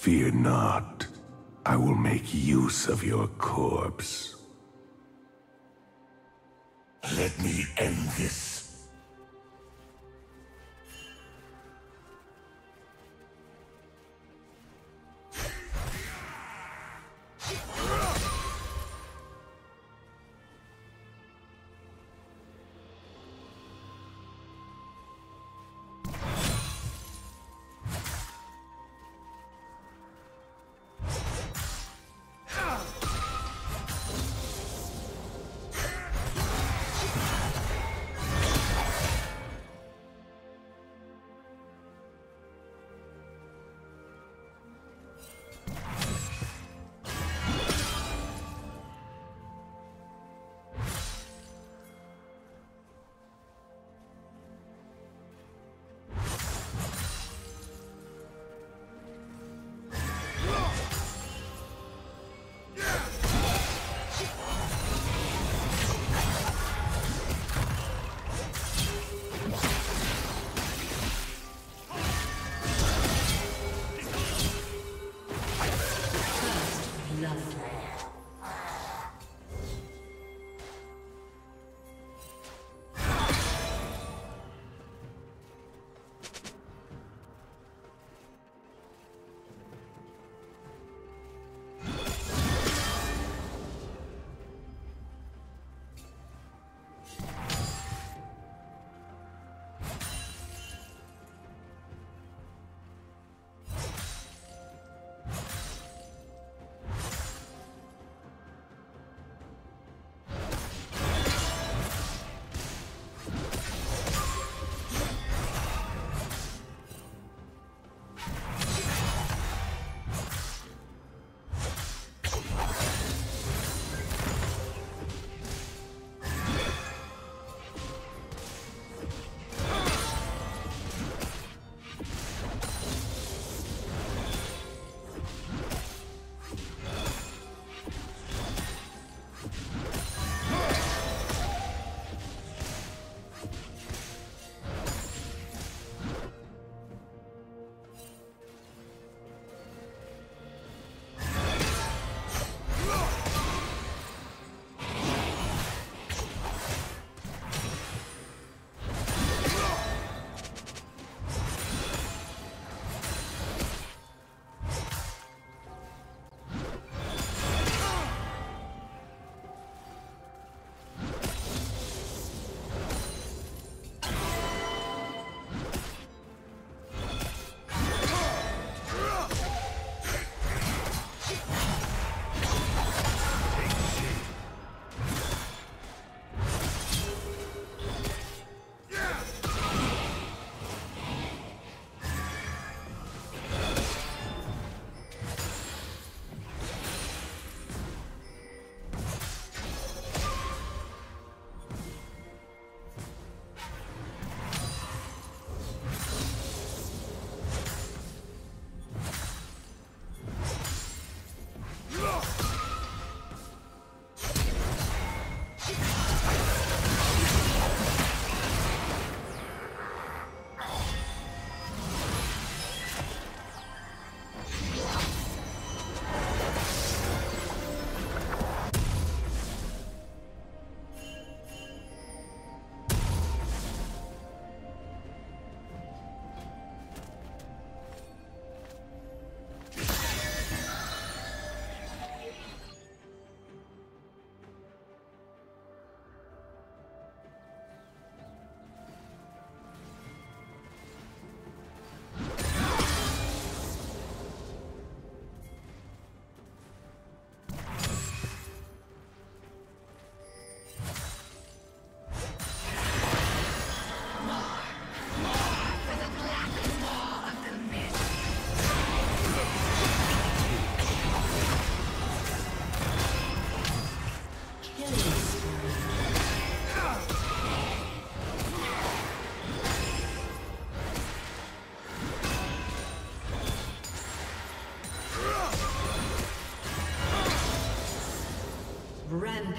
Fear not, I will make use of your corpse. Let me end this.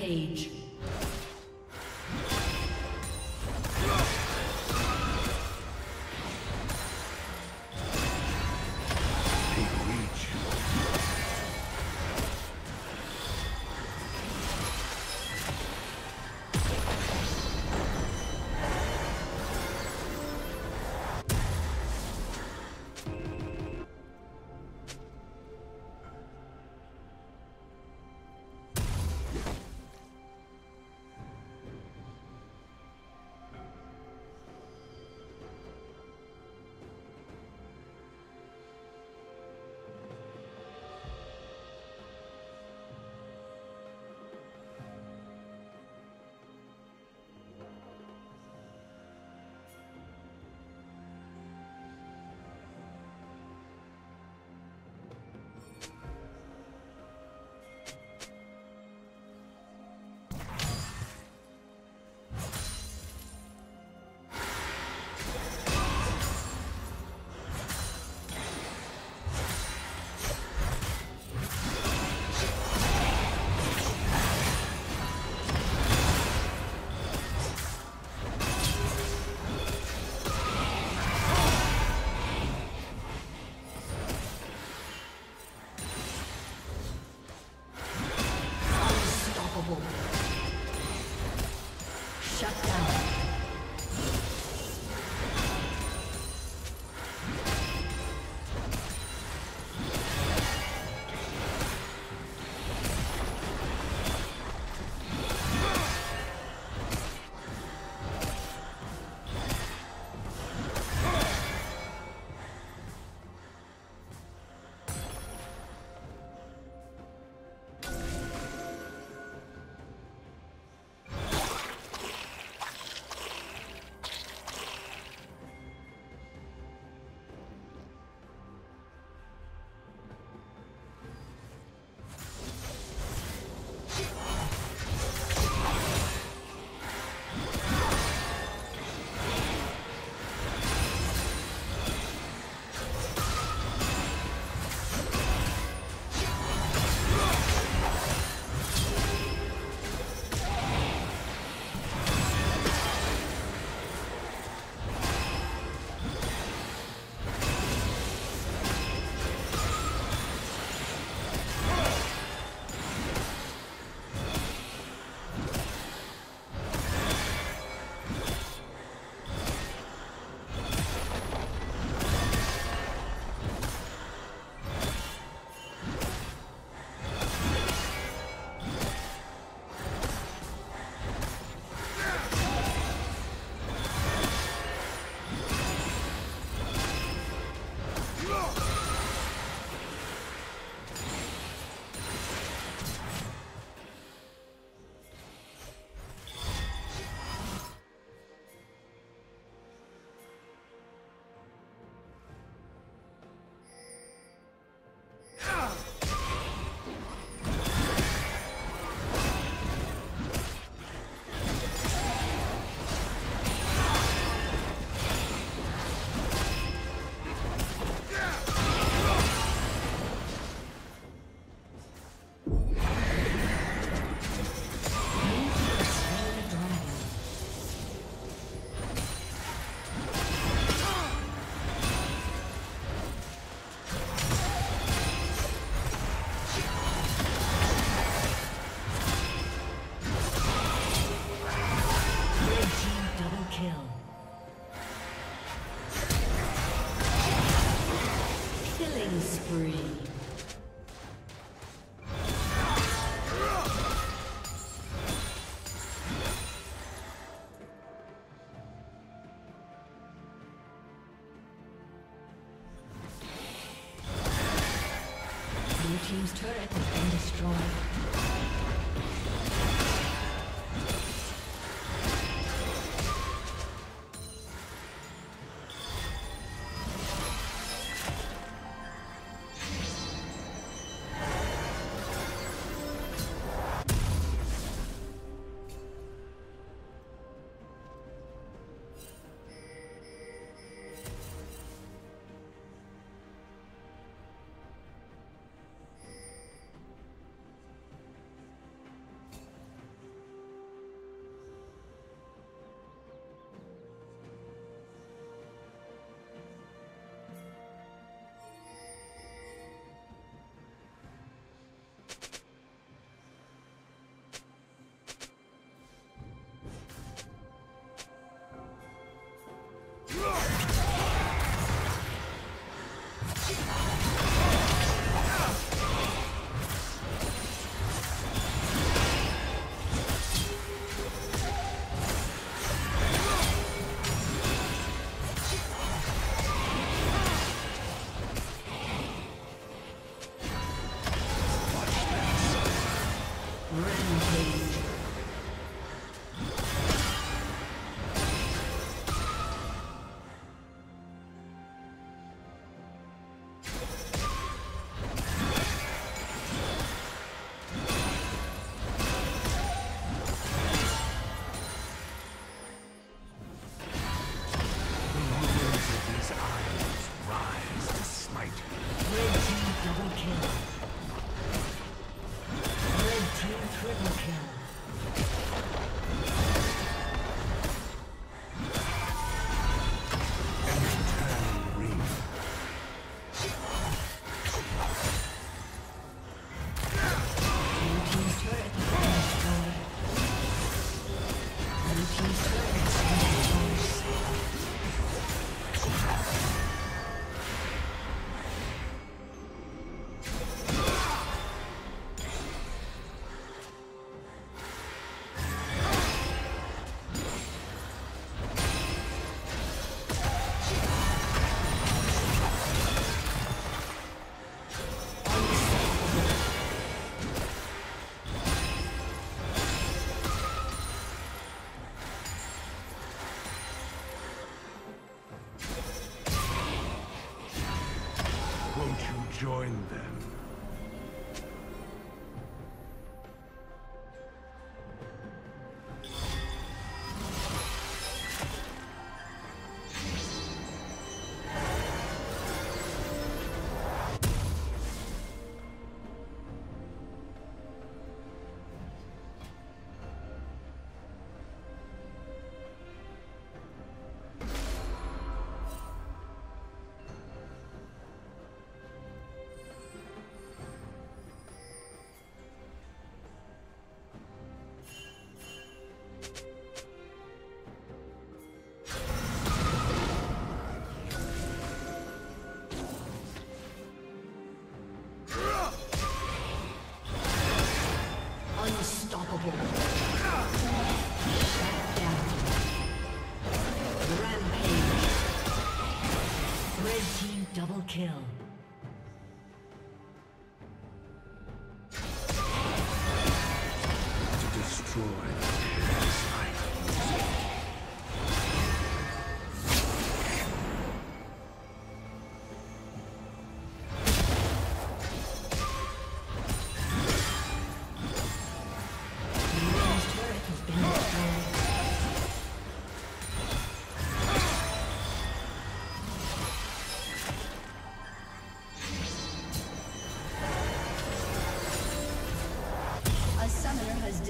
Page. Take reach. spree. Join them. Kill.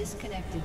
Disconnected.